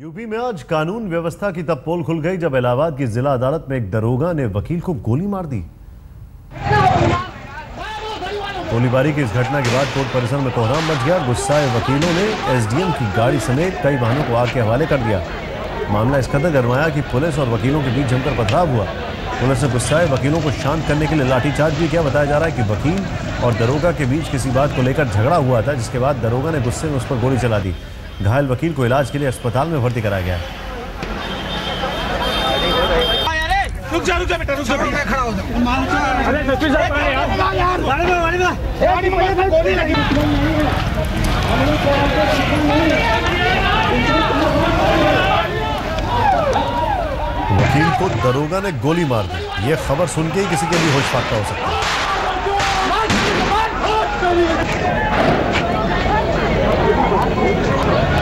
UP में आज कानून व्यवस्था की तब पोल खुल गई जब इलाहाबाद की जिला अदालत में एक दरोगा ने वकील को गोली मार दी। गोलीबारी की इस घटना के बाद कोर्ट परिसर में कोहराम मच गया। गुस्साए वकीलों ने एसडीएम की गाड़ी समेत कई वाहनों को आग के हवाले कर दिया। मामला इस कदर गरमाया कि पुलिस और वकीलों के बीच जमकर पथराव हुआ। पुलिस ने गुस्साए वकीलों को शांत करने के लिए लाठीचार्ज भी किया। बताया जा रहा है कि वकील और दरोगा के बीच किसी बात को लेकर झगड़ा हुआ था, जिसके बाद दरोगा ने गुस्से में उस पर गोली चला दी। घायल वकील को इलाज के लिए अस्पताल में भर्ती कराया गया है। वकील को दरोगा ने गोली मार दी। ये खबर सुन के ही किसी के भी होश फाका हो सकता है।